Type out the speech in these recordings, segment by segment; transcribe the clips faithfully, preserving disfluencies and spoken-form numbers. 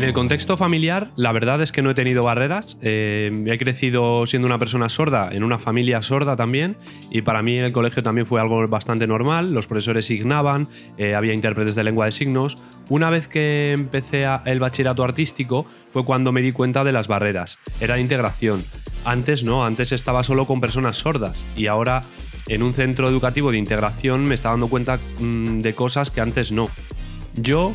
En el contexto familiar, la verdad es que no he tenido barreras. Eh, he crecido siendo una persona sorda, en una familia sorda también, y para mí en el colegio también fue algo bastante normal. Los profesores signaban, eh, había intérpretes de lengua de signos. Una vez que empecé a el bachillerato artístico fue cuando me di cuenta de las barreras. Era de integración. Antes no, antes estaba solo con personas sordas y ahora en un centro educativo de integración me estaba dando cuenta mmm, de cosas que antes no. Yo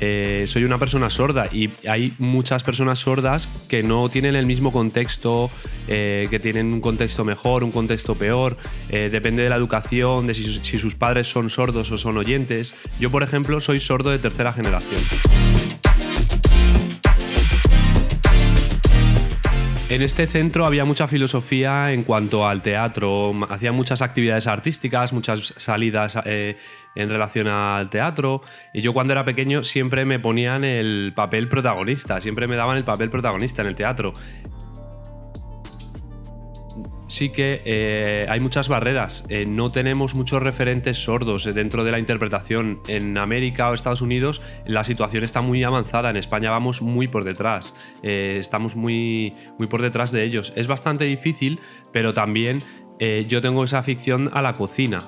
eh, soy una persona sorda y hay muchas personas sordas que no tienen el mismo contexto, eh, que tienen un contexto mejor, un contexto peor, eh, depende de la educación, de si, si sus padres son sordos o son oyentes. Yo, por ejemplo, soy sordo de tercera generación. En este centro había mucha filosofía en cuanto al teatro, hacía muchas actividades artísticas, muchas salidas eh, en relación al teatro, y yo cuando era pequeño siempre me ponían el papel protagonista, siempre me daban el papel protagonista en el teatro. Sí que eh, hay muchas barreras, eh, no tenemos muchos referentes sordos dentro de la interpretación. En América o Estados Unidos la situación está muy avanzada, en España vamos muy por detrás, eh, estamos muy, muy por detrás de ellos. Es bastante difícil, pero también eh, yo tengo esa afición a la cocina.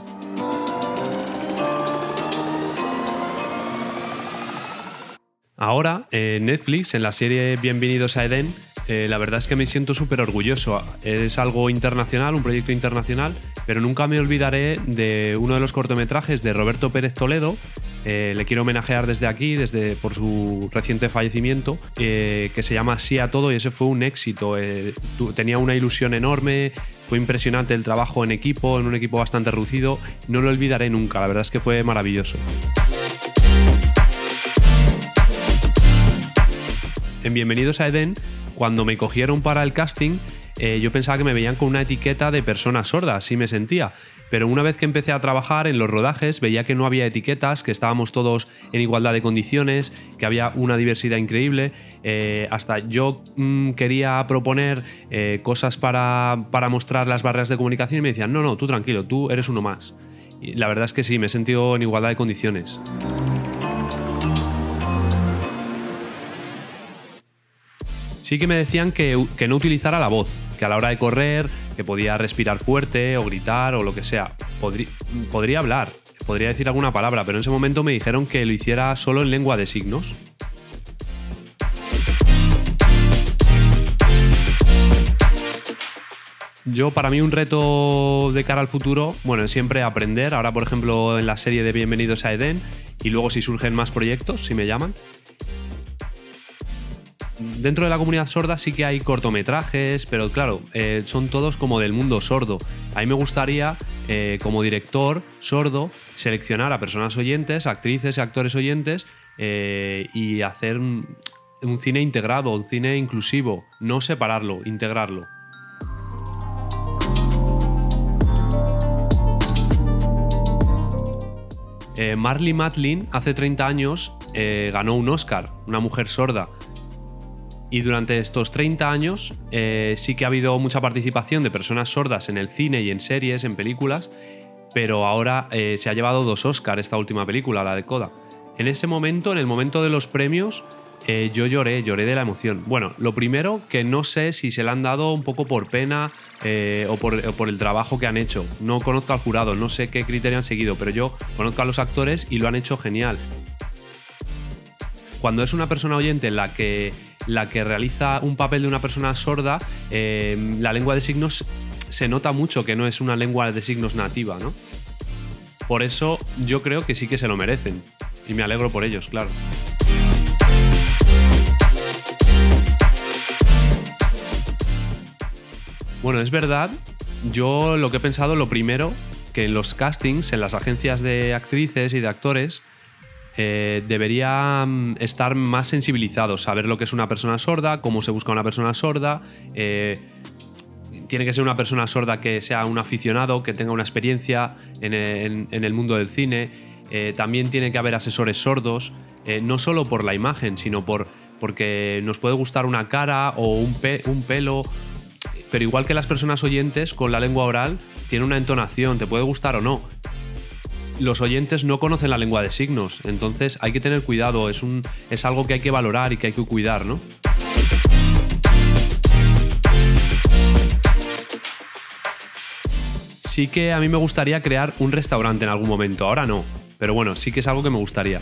Ahora, en eh, Netflix, en la serie Bienvenidos a Edén, Eh, la verdad es que me siento súper orgulloso. Es algo internacional, un proyecto internacional, pero nunca me olvidaré de uno de los cortometrajes de Roberto Pérez Toledo. Eh, le quiero homenajear desde aquí, desde, por su reciente fallecimiento, eh, que se llama Sí a todo, y ese fue un éxito. Eh, tenía una ilusión enorme, fue impresionante el trabajo en equipo, en un equipo bastante reducido. No lo olvidaré nunca, la verdad es que fue maravilloso. En Bienvenidos a Edén, cuando me cogieron para el casting, eh, yo pensaba que me veían con una etiqueta de persona sorda, así me sentía. Pero una vez que empecé a trabajar en los rodajes, veía que no había etiquetas, que estábamos todos en igualdad de condiciones, que había una diversidad increíble. Eh, hasta yo mmm, quería proponer eh, cosas para, para mostrar las barreras de comunicación y me decían, no, no, tú tranquilo, tú eres uno más. Y la verdad es que sí, me he sentido en igualdad de condiciones. Sí que me decían que, que no utilizara la voz, que a la hora de correr, que podía respirar fuerte o gritar o lo que sea. Podría, podría hablar, podría decir alguna palabra, pero en ese momento me dijeron que lo hiciera solo en lengua de signos. Yo, para mí, un reto de cara al futuro, bueno, es siempre aprender. Ahora, por ejemplo, en la serie de Bienvenidos a Edén, y luego si surgen más proyectos, si me llaman. Dentro de la comunidad sorda sí que hay cortometrajes, pero claro, eh, son todos como del mundo sordo. A mí me gustaría, eh, como director sordo, seleccionar a personas oyentes, actrices y actores oyentes, eh, y hacer un, un cine integrado, un cine inclusivo, no separarlo, integrarlo. Eh, Marlee Matlin hace treinta años eh, ganó un Oscar, una mujer sorda. Y durante estos treinta años eh, sí que ha habido mucha participación de personas sordas en el cine y en series, en películas, pero ahora eh, se ha llevado dos Oscar esta última película, la de Coda. En ese momento, en el momento de los premios, eh, yo lloré, lloré de la emoción. Bueno, lo primero, que no sé si se la han dado un poco por pena eh, o, por, o por el trabajo que han hecho. No conozco al jurado, no sé qué criterio han seguido, pero yo conozco a los actores y lo han hecho genial. Cuando es una persona oyente la que, la que realiza un papel de una persona sorda, eh, la lengua de signos se nota mucho que no es una lengua de signos nativa, ¿no? Por eso yo creo que sí que se lo merecen y me alegro por ellos, claro. Bueno, es verdad, yo lo que he pensado, lo primero, que en los castings, en las agencias de actrices y de actores, Eh, debería estar más sensibilizado, saber lo que es una persona sorda, cómo se busca una persona sorda. Eh, tiene que ser una persona sorda que sea un aficionado, que tenga una experiencia en el, en el mundo del cine. Eh, también tiene que haber asesores sordos, eh, no solo por la imagen, sino por, porque nos puede gustar una cara o un, pe, un pelo. Pero igual que las personas oyentes, con la lengua oral, tiene una entonación, te puede gustar o no. los oyentes no conocen la lengua de signos, entonces hay que tener cuidado, es, un, es algo que hay que valorar y que hay que cuidar, ¿no? Sí que a mí me gustaría crear un restaurante en algún momento, ahora no, pero bueno, sí que es algo que me gustaría.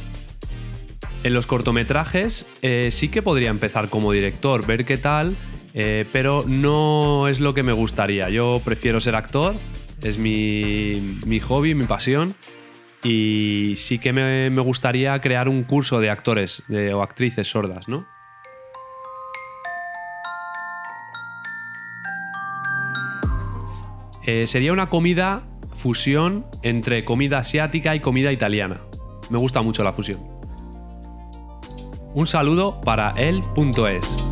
En los cortometrajes eh, sí que podría empezar como director, ver qué tal, eh, pero no es lo que me gustaría. Yo prefiero ser actor, es mi, mi hobby, mi pasión, y sí que me, me gustaría crear un curso de actores eh, o actrices sordas, ¿no? Eh, sería una comida fusión entre comida asiática y comida italiana. Me gusta mucho la fusión. Un saludo para el punto es.